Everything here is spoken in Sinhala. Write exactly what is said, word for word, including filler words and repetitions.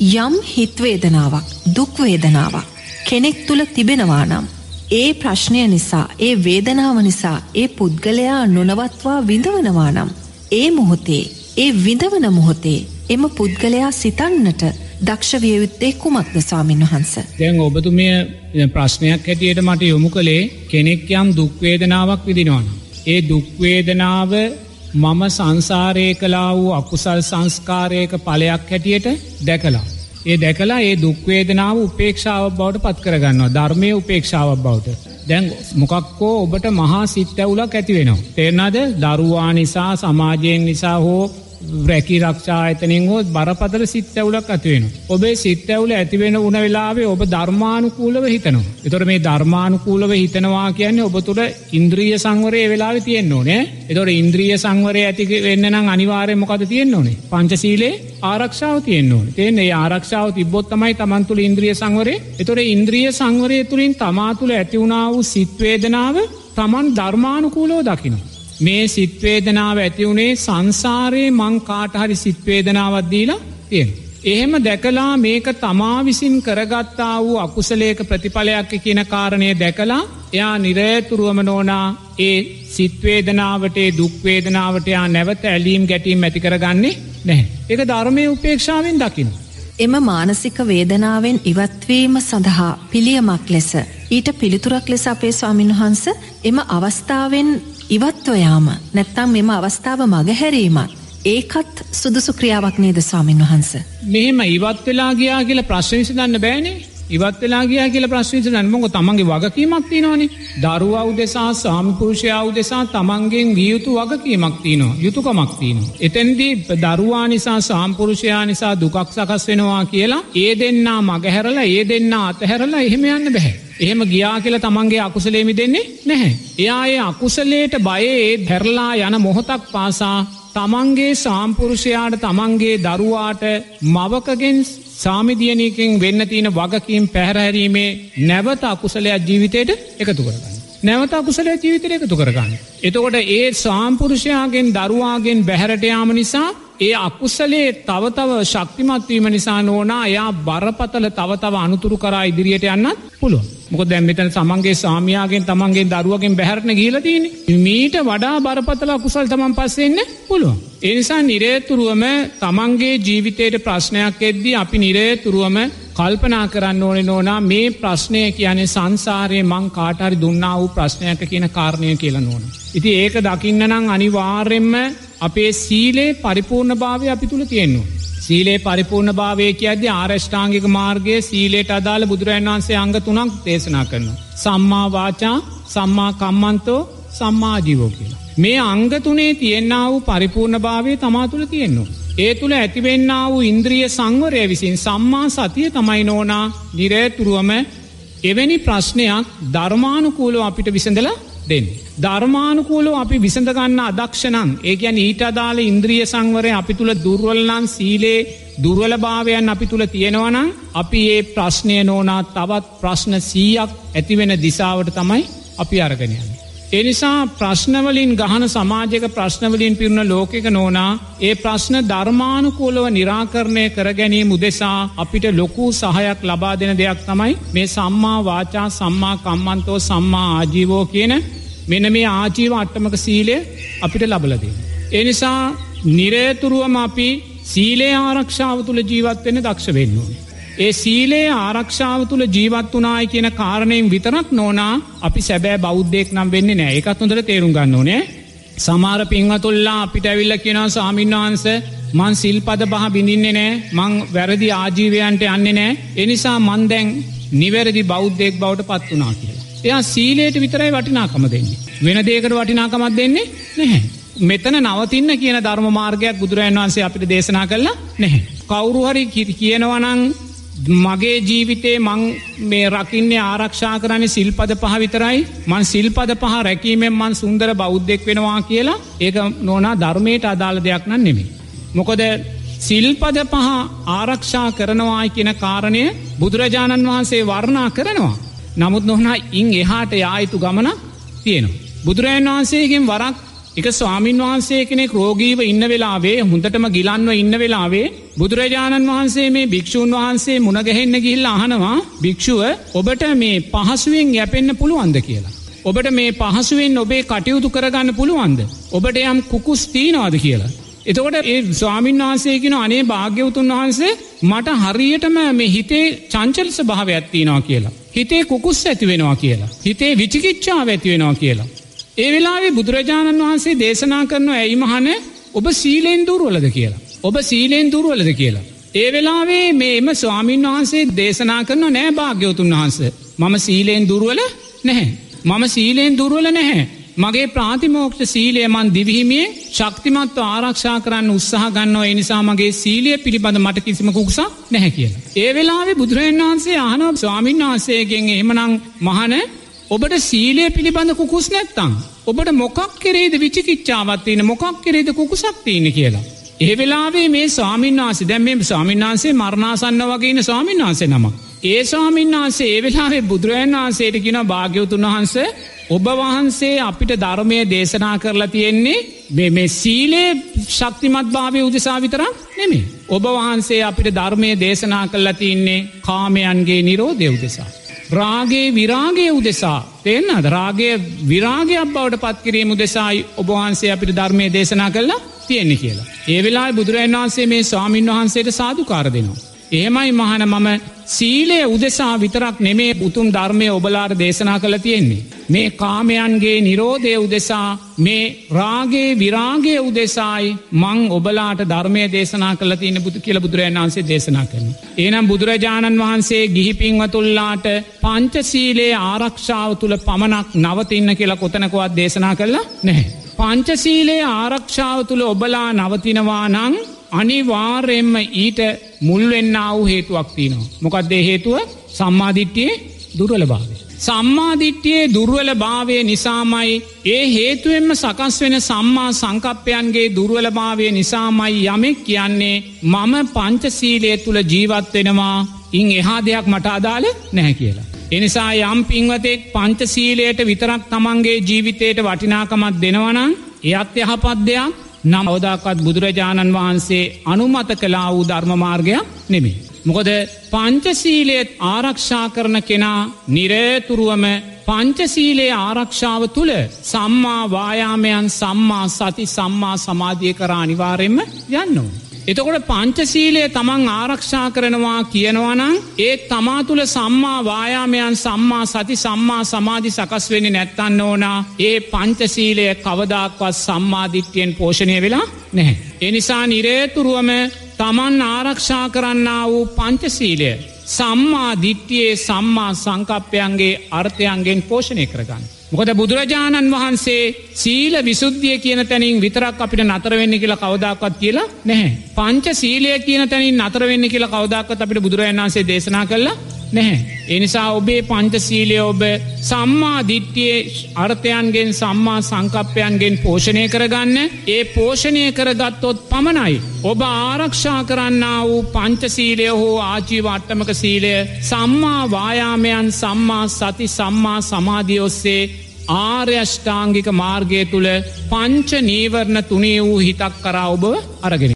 යම් හිත වේදනාවක් දුක් වේදනාවක් කෙනෙක් තුල තිබෙනවා නම් ඒ ප්‍රශ්නය නිසා ඒ වේදනාව නිසා ඒ පුද්ගලයා නොනවත්වා විඳවනවා නම් ඒ මොහොතේ ඒ විඳවන මොහොතේ එම පුද්ගලයා සිතන්නට දක්ෂ විය යුත්තේ කුමක්ද ස්වාමීන් වහන්සේ? දැන් ඔබතුමිය ප්‍රශ්නයක් හැටියට මට යොමු කළේ කෙනෙක් යම් දුක් වේදනාවක් විඳිනවා නම් ඒ දුක් වේදනාව මම සංසාරයේ කළා වූ අකුසල් සංස්කාරයක ඵලයක් හැටියට දැකලා ඒ දැකලා ඒ දුක් වේදනාව උපේක්ෂාවක් බවට පත් කරගන්නවා ධර්මයේ උපේක්ෂාවක් බවට දැන් මොකක්කෝ ඔබට මහා සිත් ඇවුලක් ඇති වෙනවා තේරෙනවද දරුවා නිසා සමාජයෙන් නිසා හෝ රැකී ආරක්ෂා ආයතනෙන් හෝ බරපතල සිත් ඇවුලක් ඇති වෙනවා ඔබේ සිත් ඇවුල ඇති වෙන උන වෙලාවේ ඔබ ධර්මානුකූලව හිතනවා ඒතොර මේ ධර්මානුකූලව හිතනවා කියන්නේ ඔබ තුළ ඉන්ද්‍රිය සංවරය ඒ වෙලාවේ තියෙන්න ඕනේ ඒතොර ඉන්ද්‍රිය සංවරය ඇති වෙන්න නම් අනිවාර්යයෙන් මොකද තියෙන්න ඕනේ පංචශීලයේ ආරක්ෂාව තියෙන්න ඕනේ තේන්නේ ඒ ආරක්ෂාව තිබ්බොත් තමයි Taman තුළ ඉන්ද්‍රිය සංවරය ඒතොර ඉන්ද්‍රිය සංවරය තුලින් තමා තුළ ඇති වුණා වූ සිත් වේදනාව Taman ධර්මානුකූලව දකිනවා මේ සිත් වේදනාව ඇති උනේ සංසාරේ මං කාට හරි සිත් වේදනාවක් දීලා තියෙනවා. එහෙම දැකලා මේක තමා විසින් කරගත්තා වූ අකුසලයක ප්‍රතිඵලයක් කියන කාරණේ දැකලා එයා නිරතුරුවම නොනා ඒ සිත් වේදනාවට ඒ දුක් වේදනාවට යා නැවත ඇලීම් ගැටීම් ඇති කරගන්නේ නැහැ. ඒක ධර්මයේ උපේක්ෂාවෙන් දකින්න. එම මානසික වේදනාවෙන් ඉවත්වීම සඳහා පිළියමක් ලෙස ඊට පිළිතුරක් ලෙස අපේ ස්වාමීන් වහන්සේ එම අවස්ථාවෙන් ඉවත්වයාම නැත්තම් මෙම අවස්ථාව මගහැරීමත් ඒකත් සුදුසු ක්‍රියාවක් නේද ස්වාමීන් වහන්ස? මෙහෙම ඉවත් වෙලා ගියා කියලා ප්‍රශ්න විසඳන්න බෑනේ. ඉවත් වෙලා ගියා කියලා ප්‍රශ්න විසඳන්න මොකද තමන්ගේ වගකීමක් තියෙනවනේ. දරුවා උදෙසා සාමිපුරුෂයා උදෙසා තමන්ගෙන් විය යුතු වගකීමක් තියෙනවා. යුතුයකමක් තියෙනවා. එතෙන්දී දරුවා නිසා සාමිපුරුෂයා නිසා දුකක් සකස් වෙනවා කියලා ඒ දෙන්නා මගහැරලා ඒ දෙන්නා අතහැරලා එහෙම යන්න බෑ. එහෙම ගියා කියලා තමන්ගේ අකුසලෙ මිදෙන්නේ නැහැ. එයා ඒ අකුසලයට බයේ දැරලා යන මොහොතක් පාසා තමන්ගේ සාම්පුරුෂයාට තමන්ගේ දරුවාට මවකගෙන් සාමිදියණියකින් වෙන්න තියෙන වගකීම් පැහැර හැරීමේ නැවත අකුසලයක් ජීවිතේට එකතු කරගන්න. නැවත අකුසලයක් ජීවිතේට එකතු කරගන්න. එතකොට ඒ සාම්පුරුෂයාගෙන් දරුවාගෙන් බැහැරට යාම නිසා ඒ අකුසලේ තව තව ශක්තිමත් වීම නිසා නෝනා එයා බරපතල තව තව අනුතුරු කරා ඉදිරියට යන්නත් පුළුවන්. මොකද දැන් මෙතන තමන්ගේ සාමියාගෙන් තමන්ගේ දරුවගෙන් බැහැරට ගිහිලා තියෙන්නේ මීට වඩා බරපතල අකුසල් තමන් පස්සේ ඉන්න පුළුවන් ඒ නිසා නිරේතුරුවම තමන්ගේ ජීවිතේට ප්‍රශ්නයක් එද්දී අපි නිරේතුරුවම කල්පනා කරන්න ඕනේ නෝනා මේ ප්‍රශ්නය කියන්නේ සංසාරේ මං කාට හරි දුන්නා වූ ප්‍රශ්නයක් කියන කාරණය කියලා නෝනා ඉතින් ඒක දකින්න නම් අනිවාර්යයෙන්ම අපේ සීලේ පරිපූර්ණභාවය අපි තුල තියෙන්න ඕනේ සීලේ පරිපූර්ණ භාවය කියද්දී ආරෂ්ඨාංගික මාර්ගයේ සීලයට අදාළ බුදුරජාණන් වහන්සේ අංග තුනක් දේශනා කරනවා. සම්මා වාචා, සම්මා කම්මන්තෝ, සම්මා ජීවෝ කියලා. මේ අංග තුනේ තියෙනා වූ පරිපූර්ණ භාවය තමා තුළ තියෙනවා. ඒ තුළ ඇතිවෙන්නා වූ ඉන්ද්‍රිය සංවරය විසින් සම්මා සතිය තමයි නෝනා නිරතුරුවම එවැනි ප්‍රශ්නයක් ධර්මානුකූලව අපිට විසඳලා දෙන්නේ. ධර්මානුකූලව අපි විසඳ ගන්න අදක්ෂ නම් ඒ කියන්නේ ඊට අදාළ ඉන්ද්‍රිය සංවරය අපි තුල දුර්වල නම් සීලේ දුර්වලභාවයන් අපි තුල තියෙනවා නම් අපි මේ ප්‍රශ්නය නෝනා තවත් ප්‍රශ්න සීයක් ඇති වෙන දිශාවට තමයි අපි අරගෙන යන්නේ. ඒ නිසා ප්‍රශ්න වලින් ගහන සමාජයක ප්‍රශ්න වලින් පිරුණ ලෝකයක නෝනා ඒ ප්‍රශ්න ධර්මානුකූලව निराකරණය කර ගැනීම උදෙසා අපිට ලොකු සහයක් ලබා දෙන දෙයක් තමයි මේ සම්මා වාචා සම්මා කම්මන්තෝ සම්මා ආජීවෝ කියන මෙන්න මේ ආජීව අට්ටමක සීලය අපිට ලබලා දෙනවා. ඒ නිසා නිරතුරුවම අපි සීලේ ආරක්ෂාව තුල ජීවත් වෙන්න දක්ෂ වෙන්න ඕනේ. ඒ සීලේ ආරක්ෂාව තුල ජීවත් වුණායි කියන කාරණයෙන් විතරක් නෝනා අපි සැබෑ බෞද්ධයෙක් නම් වෙන්නේ නැහැ. ඒකත් හොඳට තේරුම් ගන්න ඕනේ. සමහර පින්වතුන්ලා අපිට ඇවිල්ලා කියනවා ස්වාමීන් වහන්සේ මං සිල්පද පහ බිඳින්නේ නැහැ. මං වැරදි ආජීවයන්ට යන්නේ නැහැ. ඒ නිසා මං දැන් නිවැරදි බෞද්ධයෙක් බවට පත් වුණා කියලා. එයා සීලයට විතරයි වටිනාකම දෙන්නේ. වෙන දෙයකට වටිනාකමක් දෙන්නේ නැහැ. මෙතන නවතින්න කියන ධර්ම මාර්ගයක් බුදුරජාණන් වහන්සේ අපිට දේශනා කළා නැහැ. කවුරු හරි කියනවා නම් මගේ ජීවිතේ මං මේ රකින්නේ ආරක්ෂා කරන්නේ සිල්පද පහ විතරයි. මං සිල්පද පහ රැකීමෙන් මං සුන්දර බෞද්ධෙක් වෙනවා කියලා ඒක නෝනා ධර්මයට අදාළ දෙයක් නන් නෙමෙයි. මොකද සිල්පද පහ ආරක්ෂා කරනවායි කියන කාරණය බුදුරජාණන් වහන්සේ වර්ණනා කරනවා. නමුත් නොහනා ඉන් එහාට යා යුතු ගමන තියෙනවා. බුදුරජාණන් වහන්සේගෙන් වරක් එක ස්වාමින් වහන්සේ කෙනෙක් රෝගීව ඉන්න වෙලාවේ හොඳටම ගිලන්ව ඉන්න වෙලාවේ බුදුරජාණන් වහන්සේ මේ භික්ෂුන් වහන්සේ මුණ ගැහෙන්න ගිහිල්ලා අහනවා භික්ෂුව ඔබට මේ පහසුවෙන් යැපෙන්න පුළුවන්ද කියලා. ඔබට මේ පහසුවෙන් ඔබේ කටයුතු කරගන්න පුළුවන්ද? ඔබට යම් කුකුස් තියනවාද කියලා. එතකොට ඒ ස්වාමින් වහන්සේ කියන අනේ භාග්‍යවතුන් වහන්සේ මට හරියටම මේ හිතේ චංචල ස්වභාවයක් තියෙනවා කියලා. හිතේ කුකුස් ඇති වෙනවා කියලා. හිතේ විචිකිච්ඡාව ඇති වෙනවා කියලා. ඒ වෙලාවේ බුදුරජාණන් වහන්සේ දේශනා කරනවා ඇයි මහණ ඔබ සීලෙන් දුර්වලද කියලා. ඔබ සීලෙන් දුර්වලද කියලා. ඒ වෙලාවේ මේම ස්වාමීන් වහන්සේ දේශනා කරනවා නෑ භාග්‍යවතුන් වහන්සේ මම සීලෙන් දුර්වල නැහැ. මම සීලෙන් දුර්වල නැහැ. මගේ ප්‍රාතිමෝක්ෂ සීලය මන් දිවිහිමියෙන් ශක්තිමත්ව ආරක්ෂා කරන්න උත්සාහ ගන්නවා. ඒ නිසා මගේ සීලය පිළිබඳ මට කිසිම කුකුසක් නැහැ කියලා. ඒ වෙලාවේ බුදුරජාණන් වහන්සේ අහනවා ස්වාමීන් වහන්සේගෙන් එහෙමනම් මහණ ඔබට සීලය පිළිබඳ කුකුස් නැත්තම් ඔබට මොකක් කෙරේද විචිකිච්ඡාවක් තියෙන මොකක් කෙරේද කුකුසක් තියෙන කියලා. ඒ වෙලාවේ මේ ස්වාමීන් වහන්සේ දැන් මේ ස්වාමීන් වහන්සේ මරණාසන්න වගේ ඉන්න ස්වාමීන් වහන්සේ නමක්. ඒ ස්වාමීන් වහන්සේ ඒ වෙලාවේ බුදුරජාණන් වහන්සේට කියනවා භාග්‍යවතුන් වහන්සේ ඔබ වහන්සේ අපිට ධර්මයේ දේශනා කරලා තියෙන්නේ මේ මේ සීලේ ශක්තිමත්භාවයේ උදෙසා විතරක් නෙමෙයි. ඔබ වහන්සේ අපිට ධර්මයේ දේශනා කරලා තින්නේ කාමයන්ගේ නිරෝධය උදෙසා. රාගේ විරාගේ උදෙසා තේන්න රාගේ විරාගයක් බවට පත් කිරීම උදෙසායි ඔබ වහන්සේ අපිට ධර්මයේ දේශනා කළා තියෙන්නේ කියලා. ඒ වෙලාවේ බුදුරජාණන් වහන්සේ මේ ස්වාමින් වහන්සේට සාදුකාර දෙනවා. එහෙමයි මහණ මම සීලය උදෙසා විතරක් නෙමේ උතුම් ධර්මයේ ඔබලාට දේශනා කළා තියෙන්නේ. මේ කාමයන්ගේ නිරෝධය උදෙසා මේ රාගේ විරාගේ උදෙසායි මං ඔබලාට ධර්මයේ දේශනා කළා තියෙන බුදු කියලා බුදුරජාණන් වහන්සේ දේශනා කරනවා. එහෙනම් බුදුරජාණන් වහන්සේ ගිහි පින්වතුන්ලාට පංචශීලයේ ආරක්ෂාව තුල පමණක් නවතින්න කියලා කොතනකවත් දේශනා කළා නැහැ. පංචශීලයේ ආරක්ෂාව තුල ඔබලා නවතිනවා නම් අනිවාර්යෙන්ම ඊට මුල් වෙන්නා වූ හේතුවක් තියෙනවා. මොකක්ද ඒ හේතුව? සම්මා දිට්ඨියේ දුර්වලභාවය. සම්මාදිට්ඨියේ දුර්වල භාවය නිසාමයි ඒ හේතුවෙන්ම සකස් වෙන සම්මා සංකප්පයන්ගේ දුර්වල භාවය නිසාමයි යමෙක් කියන්නේ මම පංචශීලයේ තුල ජීවත් වෙනවා ඉන් එහා දෙයක් මට අදාළ නැහැ කියලා. ඒ නිසා යම් පින්වතෙක් පංචශීලයට විතරක් තමන්ගේ ජීවිතයට වටිනාකමක් දෙනවා නම් එයත් යහපත් දෙයක්. නම් අවදාකත් බුදුරජාණන් වහන්සේ අනුමත කළා වූ ධර්ම මාර්ගයක් නෙමෙයි. මොකද පංචශීලයේ ආරක්ෂා කරන කෙනා නිරතුරුවම පංචශීලයේ ආරක්ෂාව තුළ සම්මා වායාමයන් සම්මා සති සම්මා සමාධිය කරා අනිවාර්යෙන්ම යන්න ඕනේ. එතකොට පංචශීලයේ තමන් ආරක්ෂා කරනවා කියනවා නම් ඒ තමා තුළ සම්මා වායාමයන් සම්මා සති සම්මා සමාධි සකස් වෙන්නේ නැත්තන් ඕනා. ඒ පංචශීලය කවදාක්වත් සම්මා දිට්ඨියෙන් පෝෂණය වෙලා නැහැ. ඒ නිසා නිරතුරුවම තමන් ආරක්ෂා කරන්නා වූ පංචශීලය සම්මා දිට්ඨියේ සම්මා සංකප්පයන්ගේ අර්ථයන්ගෙන් පෝෂණය කරගන්න. මොකද බුදුරජාණන් වහන්සේ සීල විසුද්ධිය කියන තැනින් විතරක් අපිට නතර වෙන්න කියලා කවදාකවත් කියලා නැහැ. පංචශීලය කියන තැනින් නතර වෙන්න කියලා කවදාකවත් අපිට බුදුරජාණන් වහන්සේ දේශනා කළා නැහැ. ඒ නිසා ඔබේ පංචශීලය ඔබ සම්මා දිට්ඨියේ අර්ථයන්ගෙන් සම්මා සංකප්පයන්ගෙන් පෝෂණය කරගන්න. ඒ පෝෂණය කරගත්තොත් පමණයි ඔබ ආරක්ෂා කරන්නා වූ පංචශීලය හෝ ආජීව අට්ඨමක සීලය සම්මා වායාමයන් සම්මා සති සම්මා සමාධිය ඔස්සේ ආර්ය අෂ්ටාංගික මාර්ගය තුල පංච නීවරණ තුනේ වූ හිතක් කරා ඔබ අරගෙන